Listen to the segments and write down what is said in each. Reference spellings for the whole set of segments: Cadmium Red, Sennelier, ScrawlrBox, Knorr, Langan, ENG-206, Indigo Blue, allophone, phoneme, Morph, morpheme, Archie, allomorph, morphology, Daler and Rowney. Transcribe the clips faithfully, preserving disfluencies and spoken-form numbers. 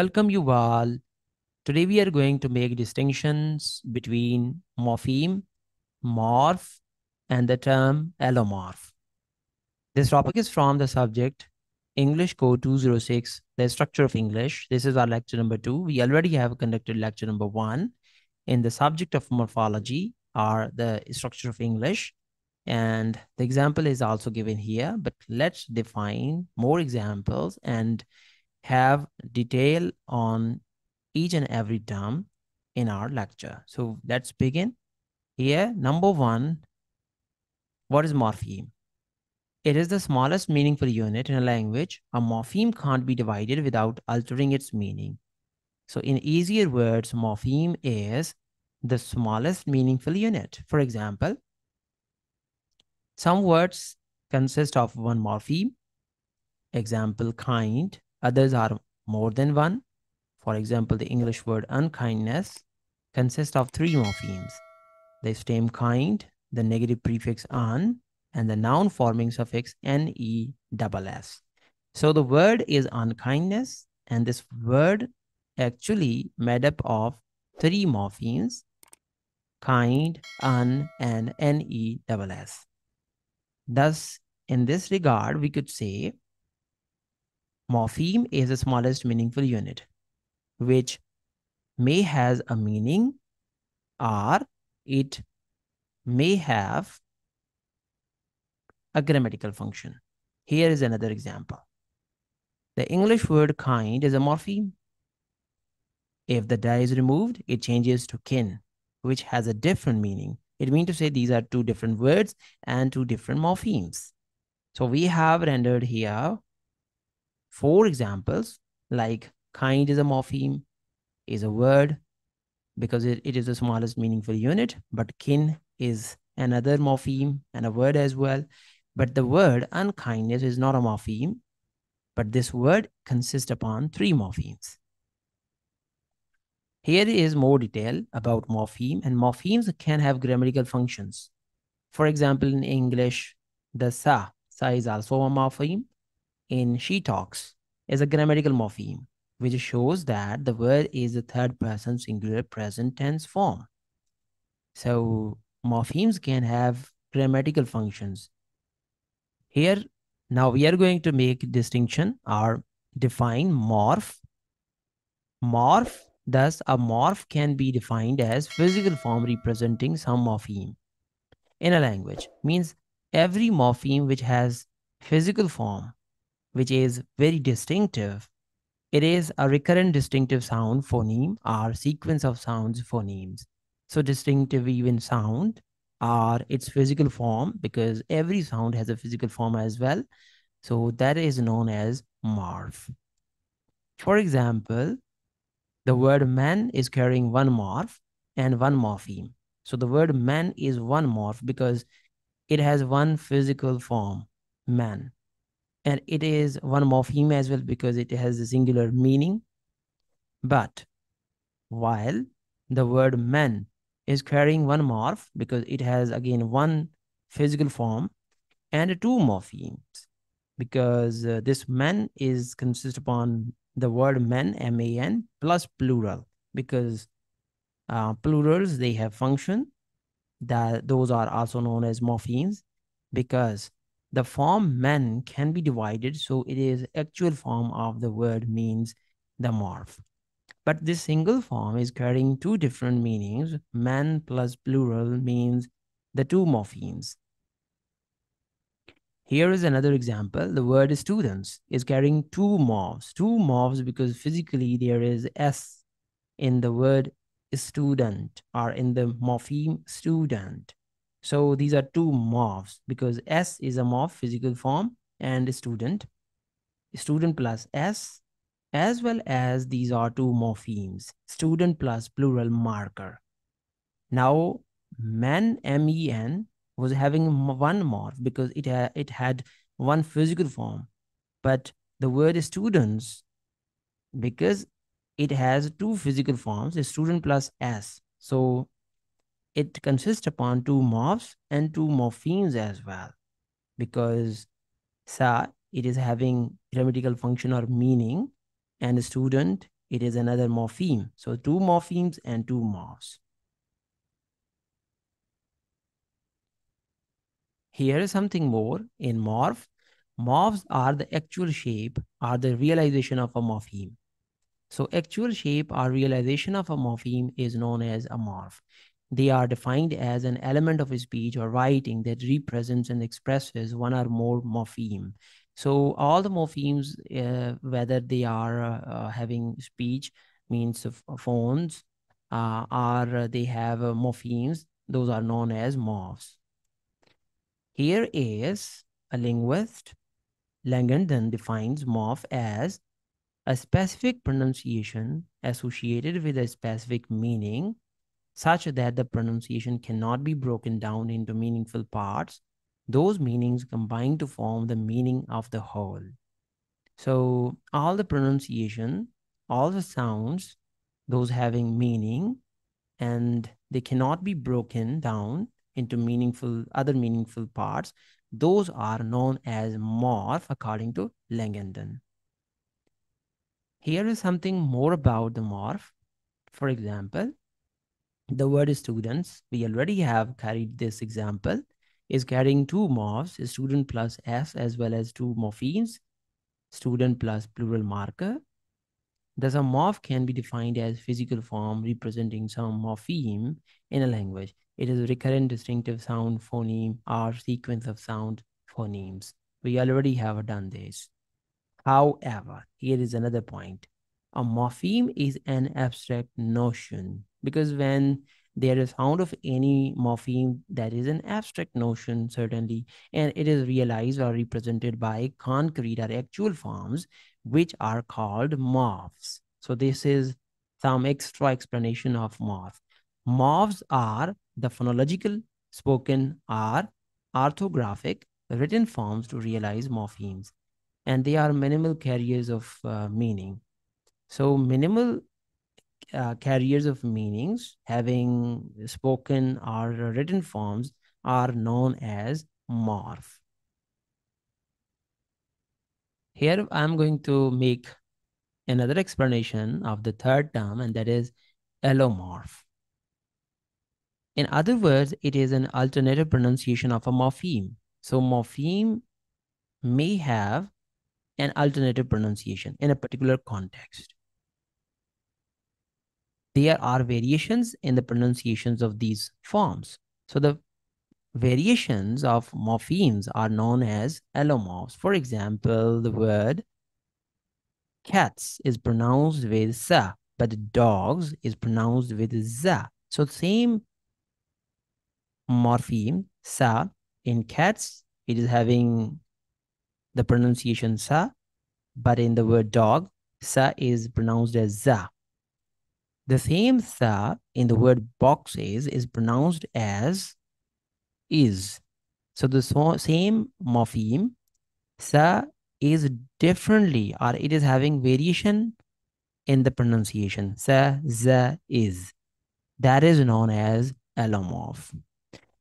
Welcome you all. Today we are going to make distinctions between morpheme, morph, and the term allomorph. This topic is from the subject English Code two oh six, the structure of English. This is our lecture number two. We already have conducted lecture number one in the subject of morphology or the structure of English. And the example is also given here, but let's define more examples and have detail on each and every term in our lecture. So let's begin here. Number one, what is morpheme? It is the smallest meaningful unit in a language. A morpheme can't be divided without altering its meaning. So in easier words, morpheme is the smallest meaningful unit. For example, some words consist of one morpheme, example kind. Others are more than one. For example, the English word unkindness consists of three morphemes. They stem kind, the negative prefix un, and the noun forming suffix ness. So the word is unkindness, and this word actually made up of three morphemes, kind, un, and ness. Thus, in this regard, we could say morpheme is the smallest meaningful unit, which may has a meaning or it may have a grammatical function. Here is another example. The English word kind is a morpheme. If the die is removed, it changes to kin, which has a different meaning. It means to say these are two different words and two different morphemes. So we have rendered here four examples, like kind is a morpheme, is a word because it, it is the smallest meaningful unit, but kin is another morpheme and a word as well. But the word unkindness is not a morpheme, but this word consists upon three morphemes. Here is more detail about morpheme, and morphemes can have grammatical functions. For example, in English, the sa, sa is also a morpheme. In she talks is a grammatical morpheme, which shows that the word is the third person singular present tense form. So morphemes can have grammatical functions. Here, now we are going to make distinction or define morph. Morph, thus a morph can be defined as physical form representing some morpheme in a language. Means every morpheme which has physical form, which is very distinctive. It is a recurrent distinctive sound phoneme or sequence of sounds phonemes. So distinctive even sound or its physical form, because every sound has a physical form as well. So that is known as morph. For example, the word man is carrying one morph and one morpheme. So the word man is one morph because it has one physical form, man. And it is one morpheme as well because it has a singular meaning. But while the word man is carrying one morph because it has again one physical form and two morphemes, because uh, this man is consist upon the word men, M A N, plus plural, because uh, plurals, they have function. That those are also known as morphemes, because the form man can be divided, so it is actual form of the word means the morph. But this single form is carrying two different meanings. Man plus plural means the two morphemes. Here is another example. The word students is carrying two morphs. Two morphs because physically there is S in the word student or in the morpheme student. So these are two morphs because S is a morph, physical form, and student, student plus S, as well as these are two morphemes, student plus plural marker. Now, man, M E N, was having one morph because it, ha it had one physical form, but the word students, because it has two physical forms, student plus S. So it consists upon two morphs and two morphemes as well, because sa, it is having grammatical function or meaning, and student, it is another morpheme. So two morphemes and two morphs. Here is something more in morph. Morphs are the actual shape, are the realization of a morpheme. So actual shape or realization of a morpheme is known as a morph. They are defined as an element of speech or writing that represents and expresses one or more morpheme. So all the morphemes, uh, whether they are uh, having speech, means of phones, uh, or they have uh, morphemes, those are known as morphs. Here is a linguist. Langan then defines morph as a specific pronunciation associated with a specific meaning, such that the pronunciation cannot be broken down into meaningful parts. Those meanings combine to form the meaning of the whole. So all the pronunciation, all the sounds, those having meaning, and they cannot be broken down into meaningful, other meaningful parts. Those are known as morph according to Langan. Here is something more about the morph. For example, the word students, we already have carried this example, is carrying two morphs, student plus s, as well as two morphemes, student plus plural marker. Thus, a morph can be defined as physical form representing some morpheme in a language. It is a recurrent distinctive sound phoneme or sequence of sound phonemes. We already have done this. However, here is another point. A morpheme is an abstract notion, because when there is sound of any morpheme, that is an abstract notion, certainly, and it is realized or represented by concrete or actual forms, which are called morphs. So this is some extra explanation of morph. Morphs are the phonological, spoken, or orthographic written forms to realize morphemes, and they are minimal carriers of uh, meaning. So minimal uh, carriers of meanings having spoken or written forms are known as morph. Here I'm going to make another explanation of the third term, and that is allomorph. In other words, it is an alternative pronunciation of a morpheme. So morpheme may have an alternative pronunciation in a particular context. There are variations in the pronunciations of these forms. So the variations of morphemes are known as allomorphs. For example, the word cats is pronounced with sa, but dogs is pronounced with za. So same morpheme sa in cats, it is having the pronunciation sa, but in the word dog, sa is pronounced as za. The same sa in the word boxes is pronounced as is. So the so same morpheme sa is differently, or it is having variation in the pronunciation sa, za, is. That is known as allomorph.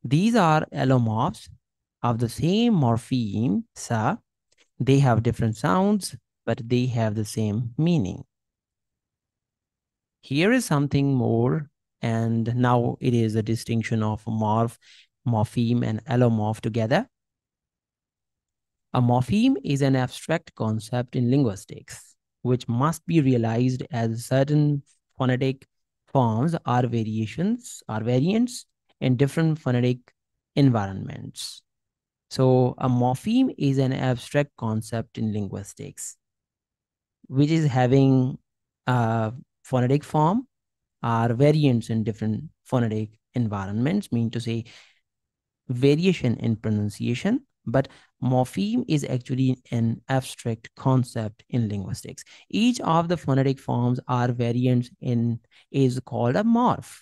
These are allomorphs of the same morpheme sa. They have different sounds, but they have the same meaning. Here is something more, and now it is a distinction of morph, morpheme, and allomorph together. A morpheme is an abstract concept in linguistics, which must be realized as certain phonetic forms or variations or variants in different phonetic environments. So a morpheme is an abstract concept in linguistics, which is having a phonetic form or variants in different phonetic environments, mean to say variation in pronunciation, but morpheme is actually an abstract concept in linguistics. Each of the phonetic forms or variants in is called a morph.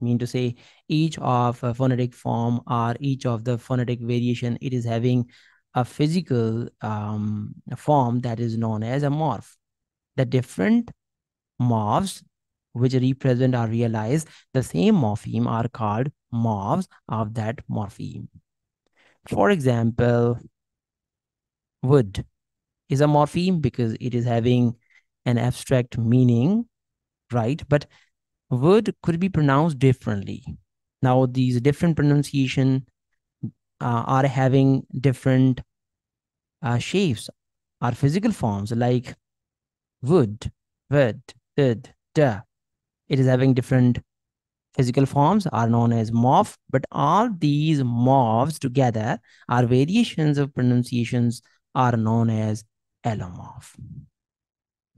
Mean to say each of a phonetic form or each of the phonetic variation, it is having a physical um, form that is known as a morph. The different morphs which represent or realize the same morpheme are called morphs of that morpheme. For example, wood is a morpheme because it is having an abstract meaning, right? But word could be pronounced differently. Now these different pronunciation uh, are having different uh, shapes, are physical forms like wood, word, id, da. It is having different physical forms, are known as morph. But all these morphs together, are variations of pronunciations, are known as allomorph.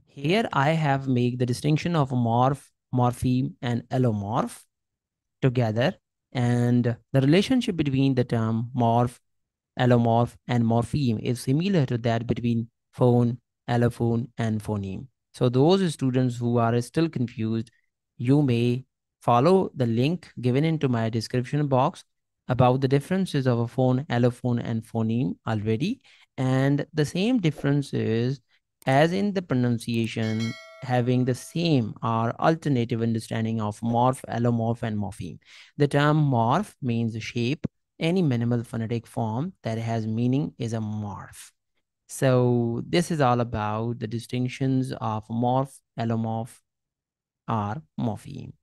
Here I have made the distinction of morph, morpheme and allomorph together, and the relationship between the term morph, allomorph and morpheme is similar to that between phone, allophone and phoneme. So those students who are still confused, you may follow the link given into my description box about the differences of a phone, allophone and phoneme already. And the same differences as in the pronunciation, having the same or alternative understanding of morph, allomorph and morpheme. The term morph means shape. Any minimal phonetic form that has meaning is a morph. So this is all about the distinctions of morph, allomorph or morpheme.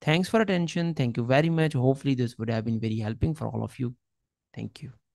Thanks for attention. Thank you very much. Hopefully this would have been very helping for all of you. Thank you.